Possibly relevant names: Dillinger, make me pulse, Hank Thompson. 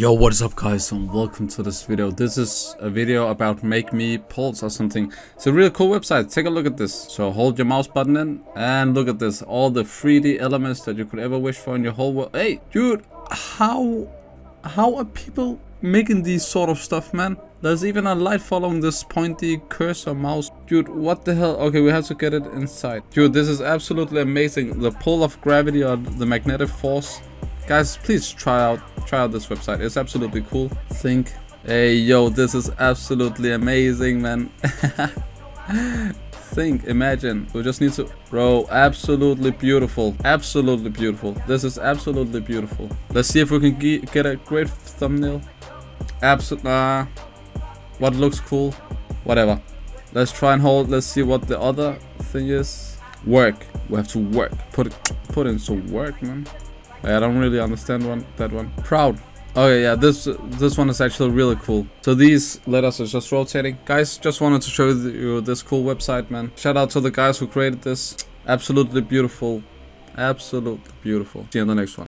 Yo, what is up guys, and welcome to this video. This is a video about Make Me Pulse or something. It's a really cool website. Take a look at this. So hold your mouse button in and look at this. All the 3D elements that you could ever wish for in your whole world. Hey dude, how are people making these sort of stuff, man? There's even a light following this pointy cursor mouse. Dude, what the hell? Okay, we have to get it inside. Dude, this is absolutely amazing. The pull of gravity or the magnetic force. Guys, please try out this website. It's absolutely cool. Think, hey yo, this is absolutely amazing, man. Think, imagine, we just need to, bro, absolutely beautiful, absolutely beautiful. This is absolutely beautiful. Let's see if we can get a great thumbnail. Absolutely, what looks cool, whatever. Let's try and hold. Let's see what the other thing is. Work. We have to work. Put in some work, man. I don't really understand that one. Proud. Okay, yeah, this one is actually really cool. So these letters are just rotating. Guys, just wanted to show you this cool website, man. Shout out to the guys who created this. Absolutely beautiful. Absolutely beautiful. See you on the next one.